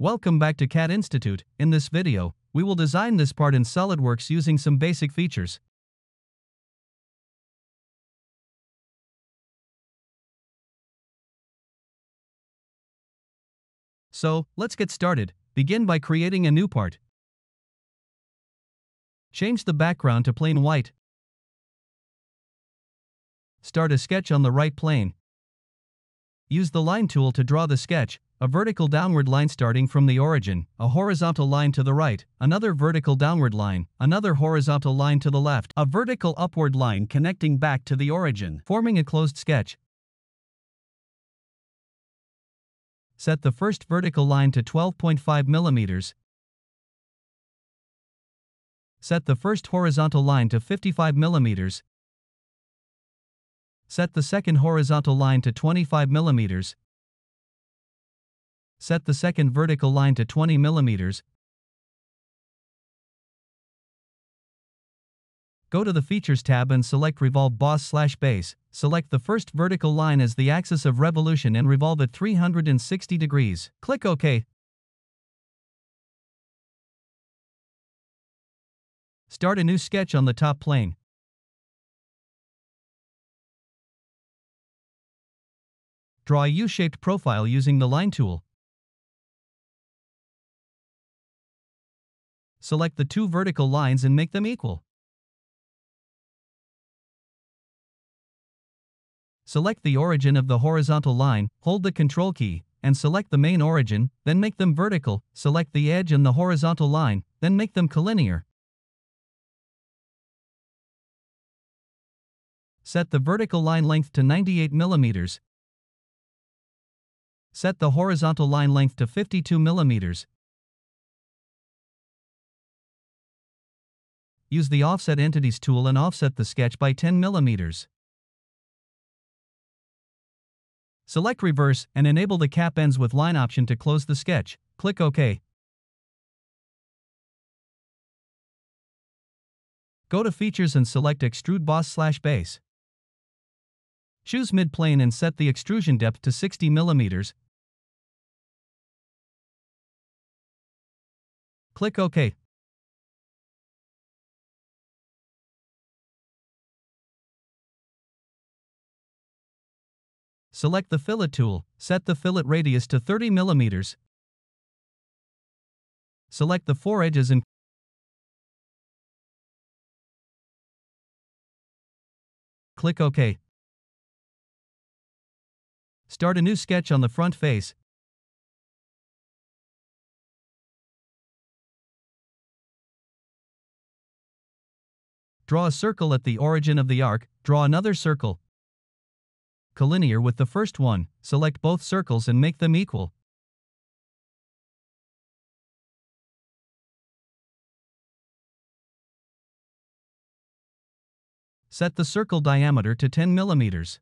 Welcome back to CAD Institute. In this video, we will design this part in SolidWorks using some basic features. So, let's get started. Begin by creating a new part. Change the background to plain white. Start a sketch on the right plane. Use the line tool to draw the sketch, a vertical downward line starting from the origin, a horizontal line to the right, another vertical downward line, another horizontal line to the left, a vertical upward line connecting back to the origin, forming a closed sketch. Set the first vertical line to 12.5 millimeters. Set the first horizontal line to 55 millimeters. Set the second horizontal line to 25 millimeters. Set the second vertical line to 20 millimeters. Go to the Features tab and select Revolved Boss/Base. Select the first vertical line as the axis of revolution and revolve it 360 degrees. Click OK. Start a new sketch on the top plane. Draw a U-shaped profile using the line tool. Select the two vertical lines and make them equal. Select the origin of the horizontal line, hold the Control key, and select the main origin, then make them vertical. Select the edge and the horizontal line, then make them collinear. Set the vertical line length to 98 millimeters. Set the horizontal line length to 52 millimeters. Use the Offset Entities tool and offset the sketch by 10 millimeters. Select Reverse and enable the Cap Ends with Line option to close the sketch. Click OK. Go to Features and select Extrude Boss/Base. Choose mid-plane and set the extrusion depth to 60 mm. Click OK. Select the Fillet tool, set the fillet radius to 30 mm. Select the four edges and click OK. Start a new sketch on the front face. Draw a circle at the origin of the arc, draw another circle. Collinear with the first one, select both circles and make them equal. Set the circle diameter to 10 millimeters.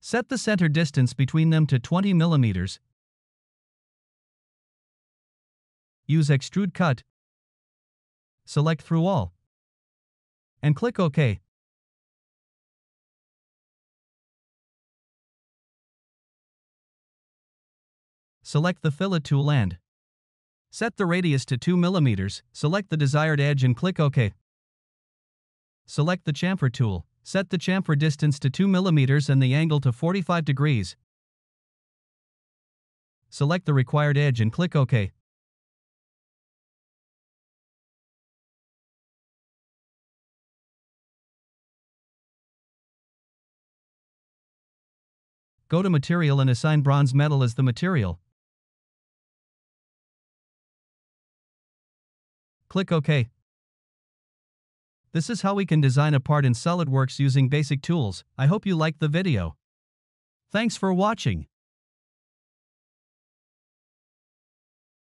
Set the center distance between them to 20 mm. Use Extrude Cut. Select Through All. And click OK. Select the Fillet tool and set the radius to 2 mm. Select the desired edge and click OK. Select the Chamfer tool. Set the chamfer distance to 2 mm and the angle to 45 degrees. Select the required edge and click OK. Go to Material and assign bronze metal as the material. Click OK. This is how we can design a part in SolidWorks using basic tools. I hope you liked the video. Thanks for watching.